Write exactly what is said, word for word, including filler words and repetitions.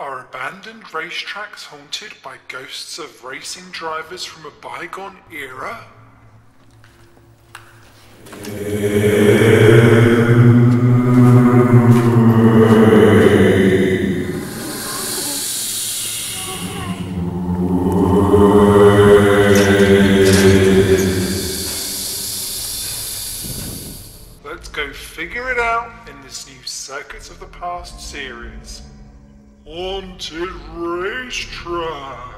Are abandoned racetracks haunted by ghosts of racing drivers from a bygone era? Let's go figure it out in this new Circuits of the Past series. Haunted racetrack.